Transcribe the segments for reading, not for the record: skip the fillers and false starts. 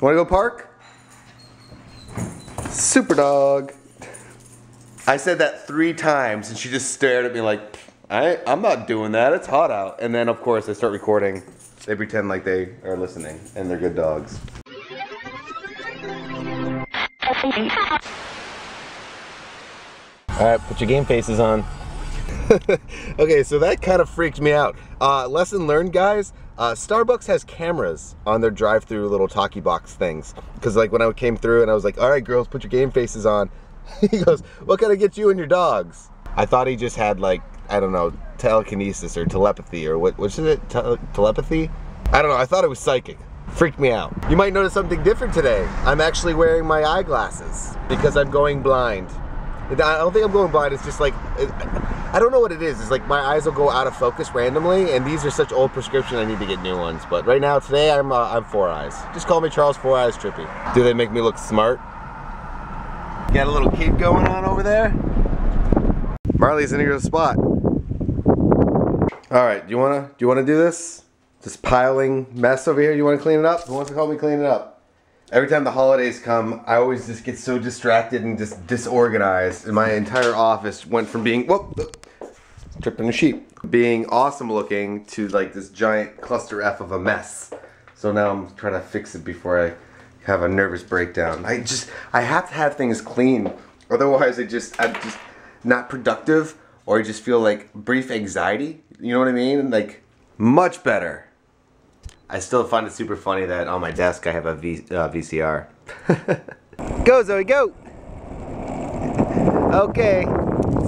You wanna go park? Super dog. I said that 3 times and she just stared at me like, I'm not doing that, it's hot out. And then of course I start recording. They pretend like they are listening and they're good dogs. All right, put your game faces on. Okay, so that kind of freaked me out. Lesson learned, guys. Starbucks has cameras on their drive-through little talkie box things. Because like when I came through and I was like, all right, girls, put your game faces on. He goes, what can I get you and your dogs? I thought he just had like, I don't know, telekinesis or telepathy or what is it? Telepathy? I don't know, I thought it was psychic. Freaked me out. You might notice something different today. I'm actually wearing my eyeglasses because I'm going blind. I don't think I'm going blind, it's just like, I don't know what it is. It's like my eyes will go out of focus randomly, and these are such old prescription, I need to get new ones. But right now, today, I'm 4 eyes. Just call me Charles 4 Eyes Trippy. Do they make me look smart? Got a little kid going on over there? Marley's in a good spot. All right, do you wanna do this? This piling mess over here, you wanna clean it up? Who wants to help me clean it up? Every time the holidays come, I always just get so distracted and just disorganized. And my entire office went from being, tripping a sheep, being awesome looking to like this giant cluster F of a mess. So now I'm trying to fix it before I have a nervous breakdown. I have to have things clean. Otherwise I'm just not productive, or I just feel like brief anxiety. You know what I mean? Like, much better. I still find it super funny that on my desk I have a VCR. Go, Zoe, go! Okay,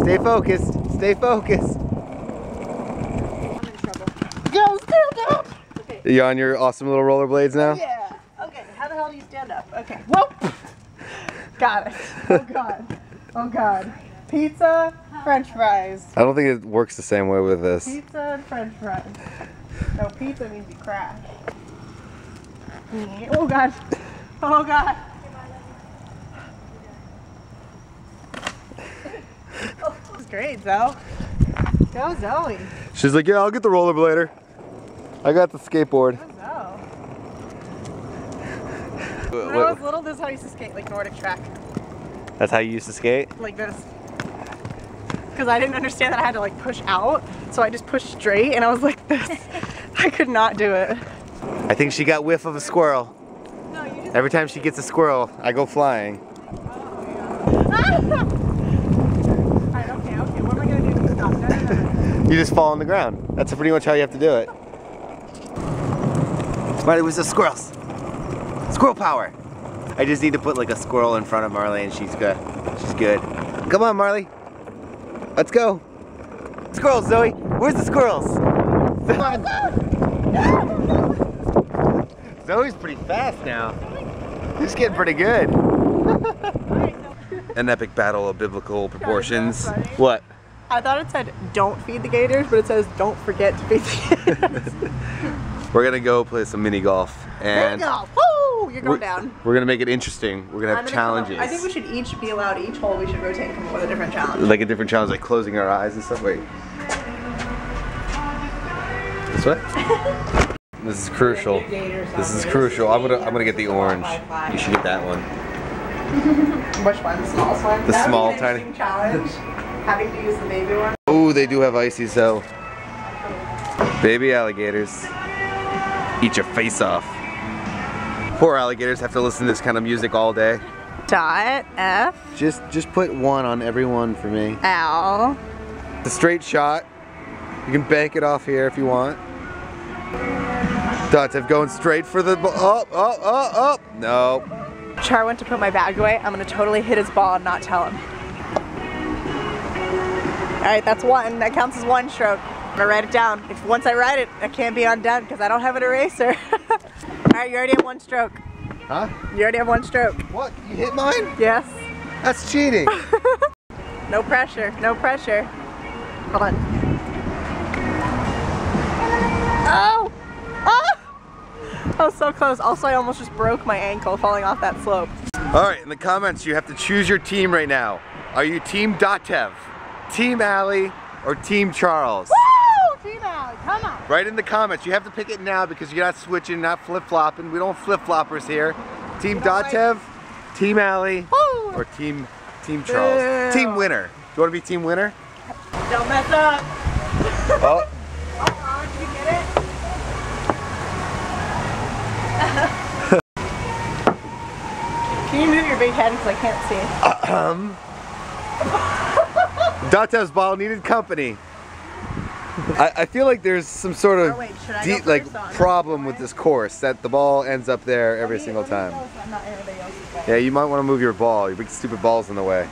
stay focused, stay focused. I'm in trouble. Go, stand up! Okay. Are you on your awesome little rollerblades now? Yeah, okay, how the hell do you stand up? Okay, whoop! Got it, oh god, oh god. Pizza, french fries. I don't think it works the same way with this. Pizza and french fries. No, pizza means you crash. Oh gosh. Oh god. Oh, this is great, Zoe. Go, Zoe. She's like, yeah, I'll get the rollerblader. I got the skateboard. Go, Zoe. When I was little, this is how I used to skate, like Nordic track. That's how you used to skate? Like this. Because I didn't understand that I had to like push out, so I just pushed straight and I was like this. I could not do it. I think she got whiff of a squirrel. No, you just... Every time she gets a squirrel, I go flying. Oh, yeah. Alright, okay, what am I gonna do? Stop. No. You just fall on the ground. That's pretty much how you have to do it. Marley, where's the squirrels? Squirrel power! I just need to put like a squirrel in front of Marley and she's good. Come on, Marley. Let's go. Squirrels, Zoe. Where's the squirrels? Zoe's pretty fast now. She's getting pretty good. An epic battle of biblical proportions. What? I thought it said don't feed the gators, but it says don't forget to feed the gators. We're gonna go play some mini golf. And mini golf. Woo! You're going down. We're gonna make it interesting. We're gonna have challenges. I think we should each be allowed each hole. We should rotate and come up with a different challenge. Like a different challenge, like closing our eyes and stuff. Wait. This way? This is crucial. This is crucial. I'm gonna get the orange. You should get that one. Which one? The smallest one? The small, tiny challenge. Having to use the baby one. Oh, they do have icy, so baby alligators. Eat your face off. Poor alligators have to listen to this kind of music all day. Dot F. Just put one on every one for me. Ow. The straight shot. You can bank it off here if you want. Dots F going straight for the up. No. Char went to put my bag away. I'm gonna totally hit his ball and not tell him. All right, that's one. That counts as one stroke. I'm gonna write it down. If once I write it, I can't be undone because I don't have an eraser. All right, you already have one stroke. Huh? You already have one stroke. What? You hit mine? Yes. That's cheating. No pressure. No pressure. Hold on. Oh! Oh! I was so close. Also, I almost just broke my ankle falling off that slope. All right, in the comments, you have to choose your team right now. Are you Team Datev, Team Allie, or Team Charles? Woo! Come on. Right in the comments. You have to pick it now because you're not switching, not flip-flopping. We don't flip-floppers here. Team Datev, Team Allie, or Team Charles? Ew. Team Winner. Do you want to be Team Winner? Don't mess up. Oh. Oh, did you get it? Can you move your big head because I can't see? Datev's ball needed company. I feel like there's some sort of problem with this course that the ball ends up there every single time. Yeah, you might want to move your ball. Your big stupid ball's in the way.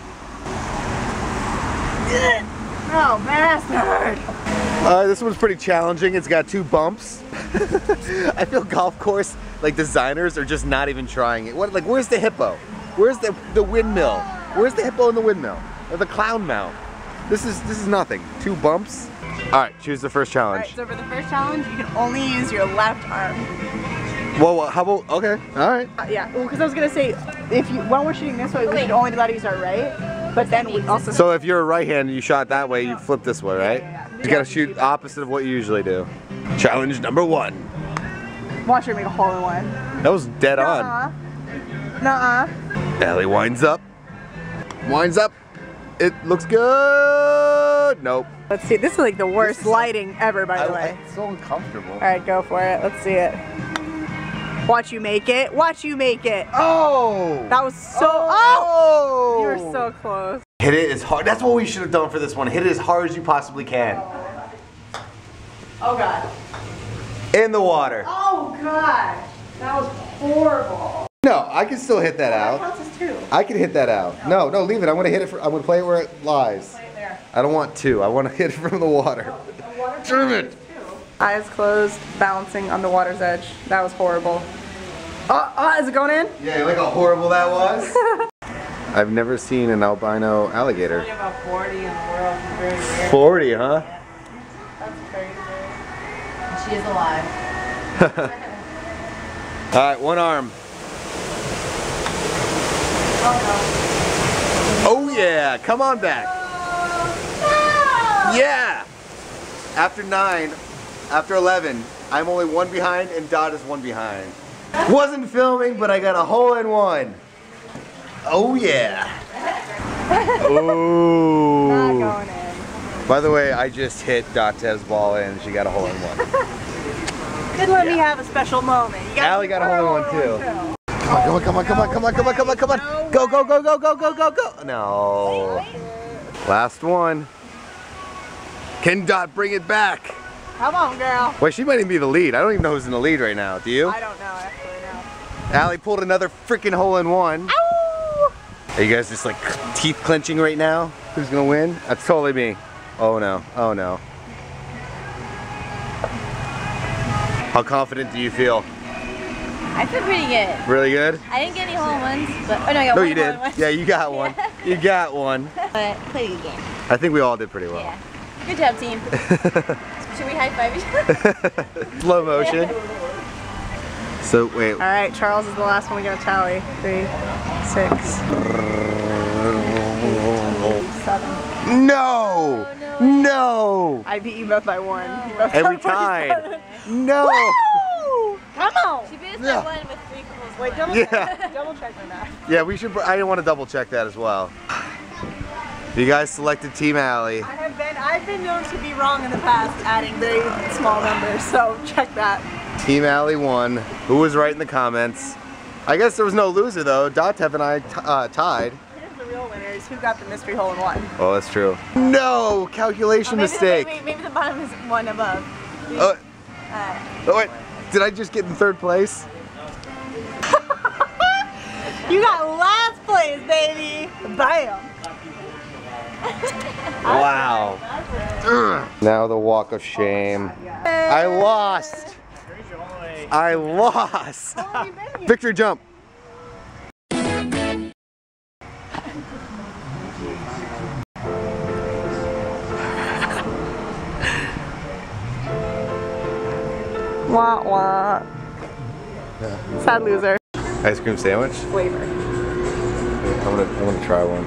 Oh, bastard! This one's pretty challenging. It's got two bumps. I feel golf course designers are just not even trying it. What, where's the hippo? Where's the windmill? Where's the hippo in the windmill? Or the clown mount? This is nothing. Two bumps. All right, choose the first challenge. All right, so for the first challenge, you can only use your left arm. Well, how about, okay, all right. Yeah, well, because I was gonna say, if you, when we're shooting this way, we should only be allowed to use our right, but then we also. So if you're a right-handed, you shot that way, you flip this way, right? Yeah, yeah. You gotta shoot opposite of what you usually do. Challenge number one. Watch her make a hole in one. That was dead on. Nuh-uh. Allie winds up. Winds up. It looks good. Nope. Let's see. This is like the worst lighting ever, by the way. It's so uncomfortable. All right, go for it. Let's see it. Watch you make it. Watch you make it. Oh. That was so. Oh. You were so close. Hit it as hard. That's what we should have done for this one. Hit it as hard as you possibly can. Oh god. In the water. Oh god. That was horrible. No, I can still hit that out. I can hit that out. No, no, leave it. I'm gonna hit it. I'm gonna play it where it lies. Play it there. I don't want to. I want to hit it from the water. Turn it. Eyes closed, balancing on the water's edge. That was horrible. Is it going in? Yeah, like how horrible that was. I've never seen an albino alligator. There's only about 40 in the world. Very rare. 40, huh? Yeah. That's very rare. And she is alive. All right, one arm. Oh yeah, come on back. Yeah! After 9, after 11, I'm only one behind and Dot is one behind. Wasn't filming, but I got a hole in one. Oh yeah. Ooh. Not going in. By the way, I just hit Dotev's ball and she got a hole in one. Couldn't let me have a special moment. Allie got a hole in one too. Come on, come on, come on, come on, come on, come on, come on, come on. Go, go, go, go, go, go, go, go. No. Last one. Can Dot bring it back? Come on, girl. Wait, she might even be the lead. I don't even know who's in the lead right now. Do you? I don't know, actually, no. Allie pulled another freaking hole in one. Ow! Are you guys just like teeth clenching right now? Who's gonna win? That's totally me. Oh no, oh no. How confident do you feel? I feel pretty good. Really good? I didn't get any hole in ones, but oh no, I got one. No, you did. Yeah, you got one. You got one. But played a good game. I think we all did pretty well. Yeah. Good job, team. Should we high five each other? Slow motion. So wait. All right, Charles is the last one. We got to tally. 3, 6, 8, 7. No! Oh, no! No! I beat you both by one. No. Both and we tied. No! Woo! Come on! She beat us by one with 3 holes. Wait, double check my math. Yeah, we should. I didn't want to double check that as well. You guys selected Team Allie. I've been known to be wrong in the past, adding very small numbers. So check that. Team Allie won. Who was right in the comments? I guess there was no loser though. Datev and I tied. Here's the real winners. Who got the mystery hole in one? Oh, that's true. No calculation mistake. Maybe the bottom is one above. Oh. Oh wait. Did I just get in third place? You got last place, baby! Bam! Wow. Now the walk of shame. I lost! I lost! Victory jump! Wah wah. Yeah. Sad loser. Ice cream sandwich? Flavor. I'm gonna try one.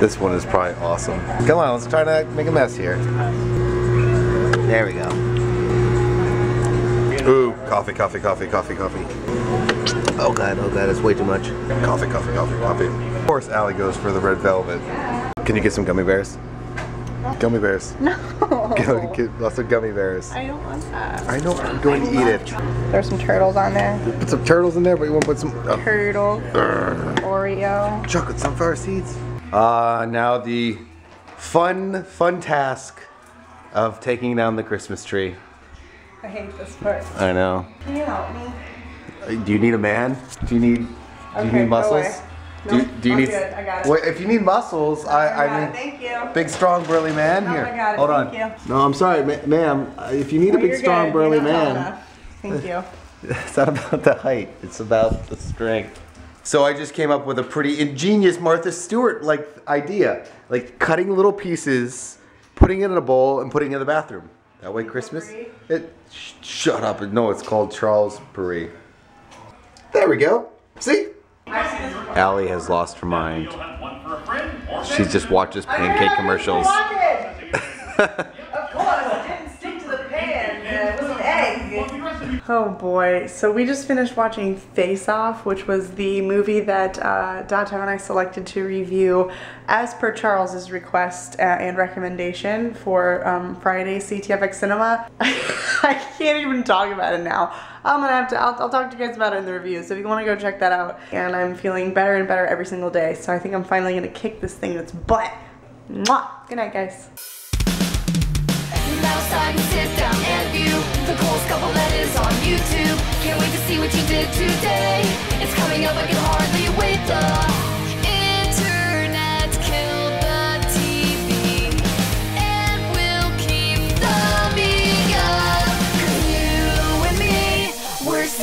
This one is probably awesome. Come on, let's try to make a mess here. There we go. Ooh, coffee, coffee, coffee, coffee, coffee. Oh God, that's way too much. Coffee, coffee, coffee, coffee. Of course Allie goes for the red velvet. Can you get some gummy bears? Gummy bears. No. Get lots of gummy bears. I don't want that. I know, I'm going to eat it. There's some turtles on there. Put some turtles in there, but you won't put some... Turtle. Oreo. Chocolate sunflower seeds. Now the fun task of taking down the Christmas tree. I hate this part. I know. Can you help me? Do you need a man? Do you need muscles? No, do you need? Good. I got it. Wait, if you need muscles, I mean, thank you. Big, strong, burly man here. I got it. Hold on. Thank you. No, I'm sorry, ma'am. If you need a big, strong, burly man. Thank you. It's not about the height. It's about the strength. So I just came up with a pretty ingenious Martha Stewart like idea, like cutting little pieces, putting it in a bowl, and putting it in the bathroom. That way, Christmas. Shut up. No, it's called CharlesTrippy. There we go. See? Allie has lost her mind. She just watches pancake commercials. Of course, it didn't stick to the pan. It was an egg. Oh boy. So we just finished watching Face Off, which was the movie that Dante and I selected to review as per Charles's request and recommendation for Friday CTFX Cinema. I can't even talk about it now. I'm gonna have to, I'll talk to you guys about it in the review, so if you wanna go check that out. And I'm feeling better and better every single day, so I think I'm finally gonna kick this thing in its butt. Mwah! Good night, guys. You outside and sit down and view the coolest couple that is on YouTube. Can't wait to see what you did today. It's coming up, I can hardly wait. The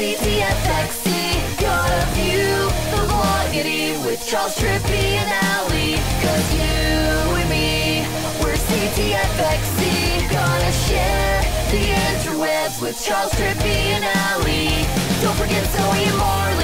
CTFXC, gotta view the vloggity with CharlesTrippy and Allie. Cause you and me, we're CTFXC. Gonna share the interwebs with CharlesTrippy and Allie. Don't forget Zoe and Marley.